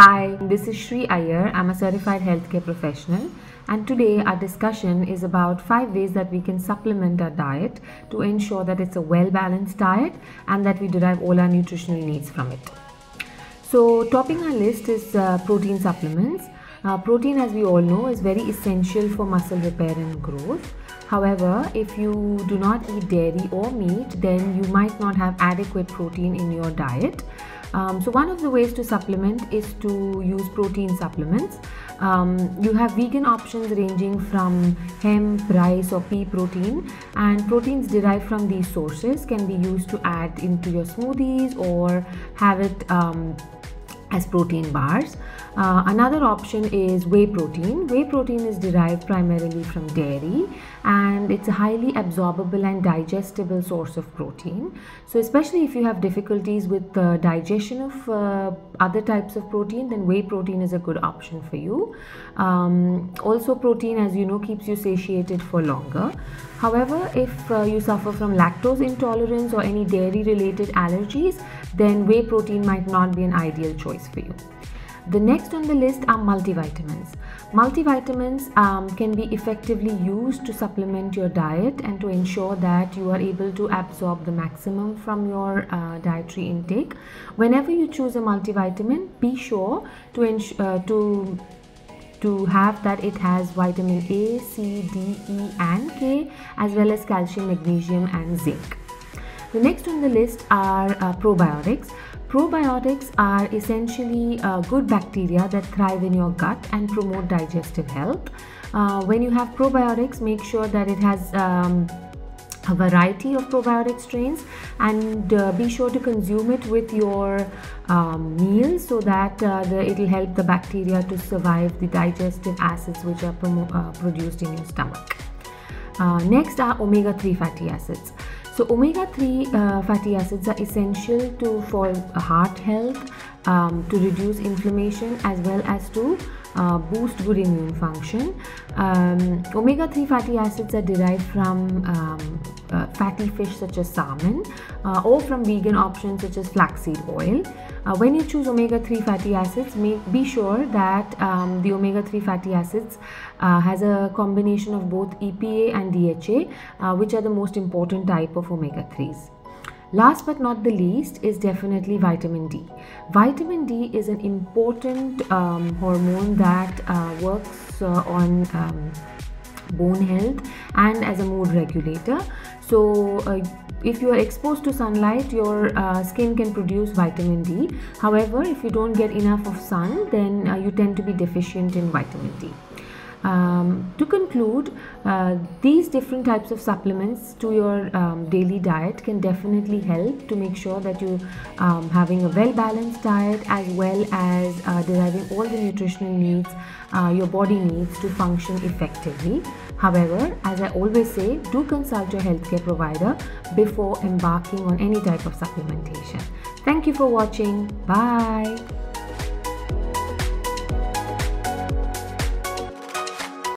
Hi, this is Shri Iyer. I'm a certified healthcare professional, and today our discussion is about 5 ways that we can supplement our diet to ensure that it's a well-balanced diet and that we derive all our nutritional needs from it. So topping our list is protein supplements. Protein, as we all know, is very essential for muscle repair and growth. However, if you do not eat dairy or meat, then you might not have adequate protein in your diet. So one of the ways to supplement is to use protein supplements. You have vegan options ranging from hemp, rice or pea protein, and proteins derived from these sources can be used to add into your smoothies or have it as protein bars. Another option is whey protein. Whey protein is derived primarily from dairy, and it's a highly absorbable and digestible source of protein. So especially if you have difficulties with the digestion of other types of protein, then whey protein is a good option for you. Also, protein, as you know, keeps you satiated for longer. However, if you suffer from lactose intolerance or any dairy related allergies, then whey protein might not be an ideal choice for you. The next on the list are multivitamins. Multivitamins can be effectively used to supplement your diet and to ensure that you are able to absorb the maximum from your dietary intake. Whenever you choose a multivitamin, be sure to have that it has vitamin A, C, D, E and K, as well as calcium, magnesium and zinc. The next on the list are probiotics. Probiotics are essentially good bacteria that thrive in your gut and promote digestive health. When you have probiotics, make sure that it has a variety of probiotic strains, and be sure to consume it with your meals so that it'll help the bacteria to survive the digestive acids which are produced in your stomach. Next are omega-3 fatty acids. So omega-3 fatty acids are essential for heart health, to reduce inflammation, as well as to boost good immune function. Omega-3 fatty acids are derived from fatty fish such as salmon or from vegan options such as flaxseed oil. When you choose omega-3 fatty acids, be sure that the omega-3 fatty acids has a combination of both EPA and DHA, which are the most important type of omega-3s. Last but not the least is definitely vitamin D. Vitamin D is an important hormone that works on bone health and as a mood regulator. So if you are exposed to sunlight, your skin can produce vitamin D. However, if you don't get enough of sun, then you tend to be deficient in vitamin D. To conclude, these different types of supplements to your daily diet can definitely help to make sure that you're having a well-balanced diet, as well as deriving all the nutritional needs your body needs to function effectively. However, as I always say, do consult your healthcare provider before embarking on any type of supplementation. Thank you for watching. Bye.